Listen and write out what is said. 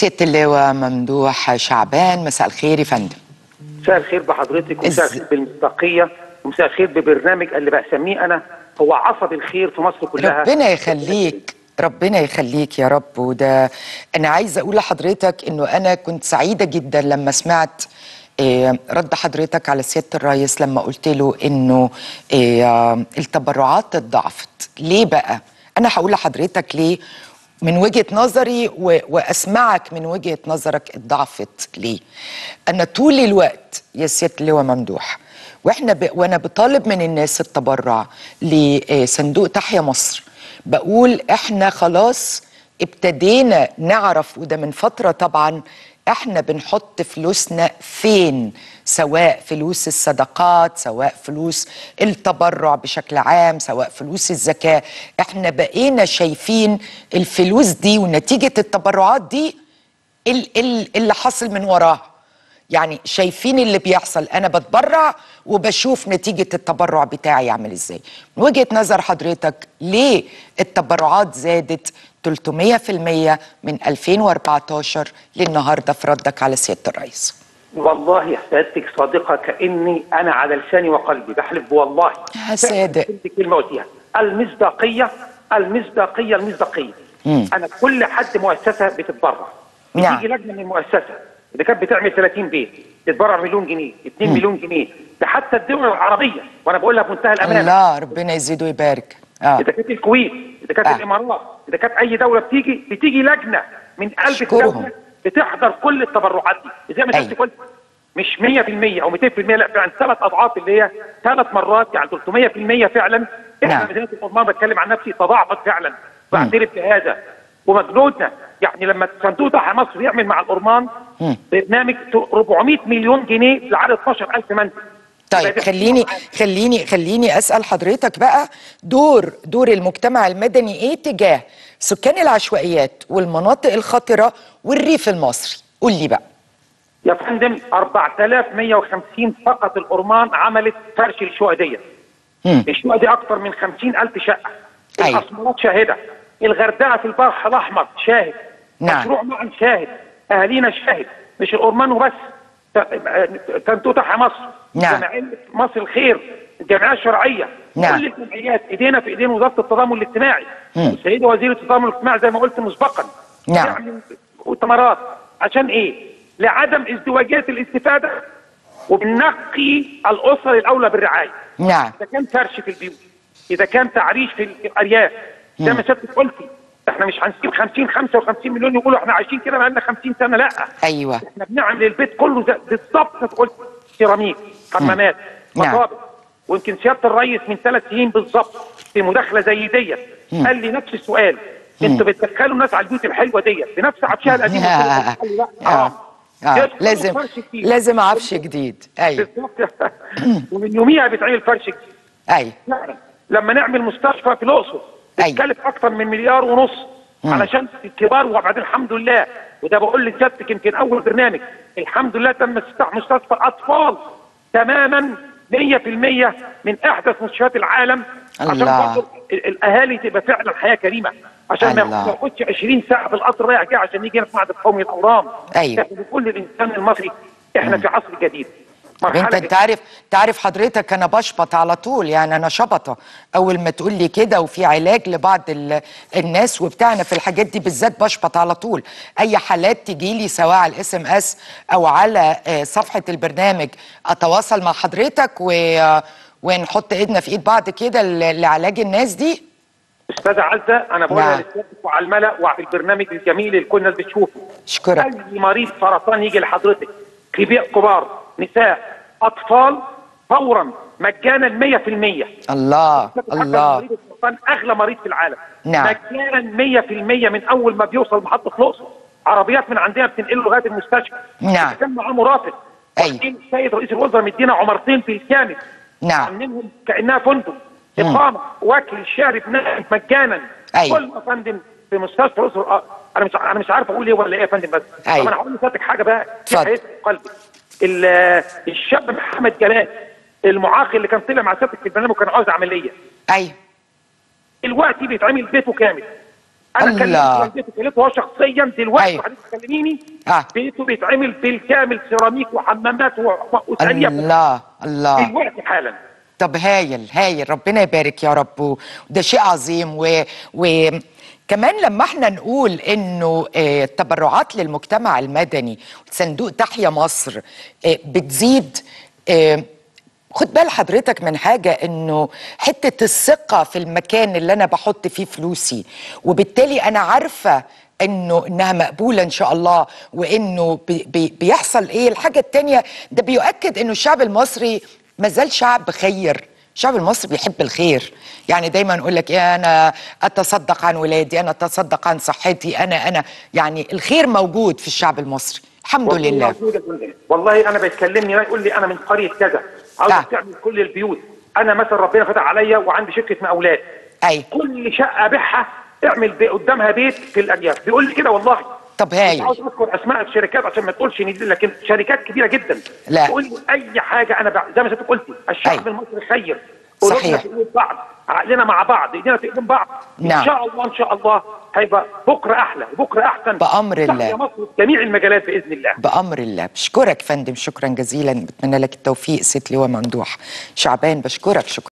سيادة اللواء ممدوح شعبان، مساء الخير يا فندم. مساء الخير بحضرتك، ومساء الخير بالمصداقية، ومساء الخير ببرنامج اللي بسميه أنا هو عصب الخير في مصر كلها. ربنا يخليك، ربنا يخليك يا رب. وده أنا عايزة أقول لحضرتك إنه أنا كنت سعيدة جدا لما سمعت رد حضرتك على سيادة الرئيس لما قلت له إنه التبرعات اتضاعفت. ليه بقى؟ أنا هقول لحضرتك ليه من وجهة نظري وأسمعك من وجهة نظرك اتضاعفت ليه. أنا طول الوقت يا سيادة اللواء ممدوح وأنا بطالب من الناس التبرع لصندوق تحية مصر، بقول إحنا خلاص ابتدينا نعرف، وده من فترة طبعا، إحنا بنحط فلوسنا فين، سواء فلوس الصدقات، سواء فلوس التبرع بشكل عام، سواء فلوس الزكاة. إحنا بقينا شايفين الفلوس دي ونتيجة التبرعات دي اللي حصل من وراها، يعني شايفين اللي بيحصل. أنا بتبرع وبشوف نتيجة التبرع بتاعي عامل إزاي. من وجهة نظر حضرتك ليه التبرعات زادت 300% من 2014 للنهارده في ردك على سيادة الرئيس؟ والله يا سيادتك صادقة كأني أنا على لساني وقلبي، بحلف والله هصادق كلمة قلتيها، المصداقية المصداقية المصداقية. أنا كل حد مؤسسة بتتبرع، بتيجي لجنة من المؤسسة إذا كانت بتعمل 30 بيت تتبرع مليون جنيه، 2 مليون جنيه، ده حتى الدول العربية، وأنا بقولها بمنتهى الأمانة. الله ربنا يزيد ويبارك. إذا كانت الكويت، إذا كانت الإمارات، إذا كانت أي دولة بتيجي لجنة من قلب الدولة بتحضر كل التبرعات دي، زي ما شفت كل مش 100% أو 200%، لا فعلا 3 أضعاف اللي هي 3 مرات، يعني 300% فعلا. إحنا مدينة الأورمان، بتكلم عن نفسي، تضاعفت فعلا، بعترف بهذا. ومجهودنا يعني لما صندوق تحية مصر يعمل مع الأورمان برنامج 400 مليون جنيه لعدد 12000 منزل. طيب خليني أسأل حضرتك بقى، دور المجتمع المدني إيه تجاه سكان العشوائيات والمناطق الخطرة والريف المصري؟ قول لي بقى يا فندم. 4150 فقط الأورمان عملت فرش للشقق دي. الشقق دي أكثر من 50000 شقة. الأسمرات شاهدة، الغردقة في البحر الأحمر شاهد، مشروع معا شاهد، أهالينا شاهد، مش الأورمان وبس، صندوق تحية مصر، جمعية مصر الخير، الجامعة الشرعية، كل الجمعيات ايدينا في ايدين وزارة التضامن الاجتماعي، السيدة وزيرة التضامن الاجتماعي زي ما قلت مسبقا، يعني مؤتمرات عشان ايه؟ لعدم ازدواجية الاستفادة، وبنقي الأسر الأولى بالرعاية. إذا كان فرش في البيوت، إذا كان تعريش في الأرياف، زي ما سيادتك قلتي احنا مش هنسيب 50-55 مليون يقولوا احنا عايشين كده بقالنا 50 سنه، لا احنا بنعمل البيت كله بالظبط. قلت سيراميك، حمامات، مطابخ. ويمكن سياده الرئيس من 3 سنين بالظبط في مداخله زي ديت قال لي نفس السؤال، انتوا بتدخلوا الناس على البيوت الحلوه ديت بنفس عفشها القديم. لازم عفش جديد. ومن يوميها بيتعمل فرش جديد. لما نعمل مستشفى في الاقصر تكلف اكثر من 1.5 مليار علشان الكبار، وبعدين الحمد لله، وده بقول لسيادتك يمكن اول برنامج، الحمد لله تم استفتاح مستشفى اطفال تماما 100% من احدث مستشفيات العالم، عشان الاهالي تبقى فعلا حياه كريمه، عشان ما ياخدش 20 ساعه بالقطر رايح جاي عشان يجي هنا في معهد قومي الاورام. كل الانسان المصري احنا في عصر جديد. انت تعرف حضرتك انا بشبط على طول، يعني انا شبطه اول ما تقول لي كده وفي علاج لبعض الناس وبتاعنا في الحاجات دي بالذات، بشبط على طول. اي حالات تجي لي سواء على الSMS او على صفحه البرنامج اتواصل مع حضرتك ونحط ايدنا في ايد بعض كده لعلاج الناس دي. استاذه عزه انا بقولها لسيادتك وعلى الملأ وعلى البرنامج الجميل اللي كل الناس بتشوفه، شكرا. اي مريض سرطان يجي لحضرتك، كبار، نساء، أطفال، فورا مجانا 100%. الله الله. أغلى مريض في العالم. مجانا 100% من أول ما بيوصل محطة الأقصر، عربيات من عندنا بتنقله لغاية المستشفى. كان معاه مرافق. السيد رئيس الوزراء مدينا 2 عمارتين بالكامل. عاملينهم كأنها فندق. إقامة، وأكل، الشارب، ناس مجانا. كل يا فندم في مستشفى الأقصر. أنا مش عارف أقول إيه ولا إيه يا فندم، بس طب أنا هقول لسيادتك حاجة بقى تحية قلبي. الشاب محمد جلال المعاق اللي كان طلع مع سيادتك في البرنامج وكان عاوز عمليه، الوقت بيتعمل بيته كامل، انا كلمت والدتي كلمتها شخصيا دلوقتي وحضرتك تكلميني. بيته بيتعمل بالكامل سيراميك وحمامات واسانيه. الله الله دلوقتي حالا. طب هايل هايل، ربنا يبارك يا رب، وده شيء عظيم. كمان لما احنا نقول انه التبرعات للمجتمع المدني صندوق تحيا مصر بتزيد، خد بال حضرتك من حاجه، انه حته الثقه في المكان اللي انا بحط فيه فلوسي، وبالتالي انا عارفه انها مقبوله ان شاء الله، وانه بيحصل ايه. الحاجه الثانيه ده بيؤكد انه الشعب المصري ما زال شعب خير، الشعب المصري بيحب الخير. يعني دايما اقول لك إيه، انا اتصدق عن ولادي، انا اتصدق عن صحتي، انا يعني الخير موجود في الشعب المصري الحمد لله. والله انا بيتكلمني يقول لي انا من قريه كذا، عاوز تعمل كل البيوت. انا مثلا ربنا فتح عليا وعندي شركه مقاولات، كل شقه ابيعها اعمل قدامها بيت في الارياف، بيقول لي كده والله. طب هايل، عاوز اذكر اسماء الشركات عشان ما تقولش نزل، لكن شركات كبيره جدا. لا تقول لي اي حاجه، انا زي ما حضرتك قلتي الشعب المصري خير، صحيح، قلوبنا في بعض، عقلنا مع بعض، ايدينا في ايدين بعض. نعم. ان شاء الله ان شاء الله هيبقى بكره احلى وبكره احسن بامر الله يا مصر في جميع المجالات باذن الله. بامر الله. بشكرك فندم، شكرا جزيلا، بتمنى لك التوفيق. ست لواء ممدوح شعبان بشكرك، شكرا.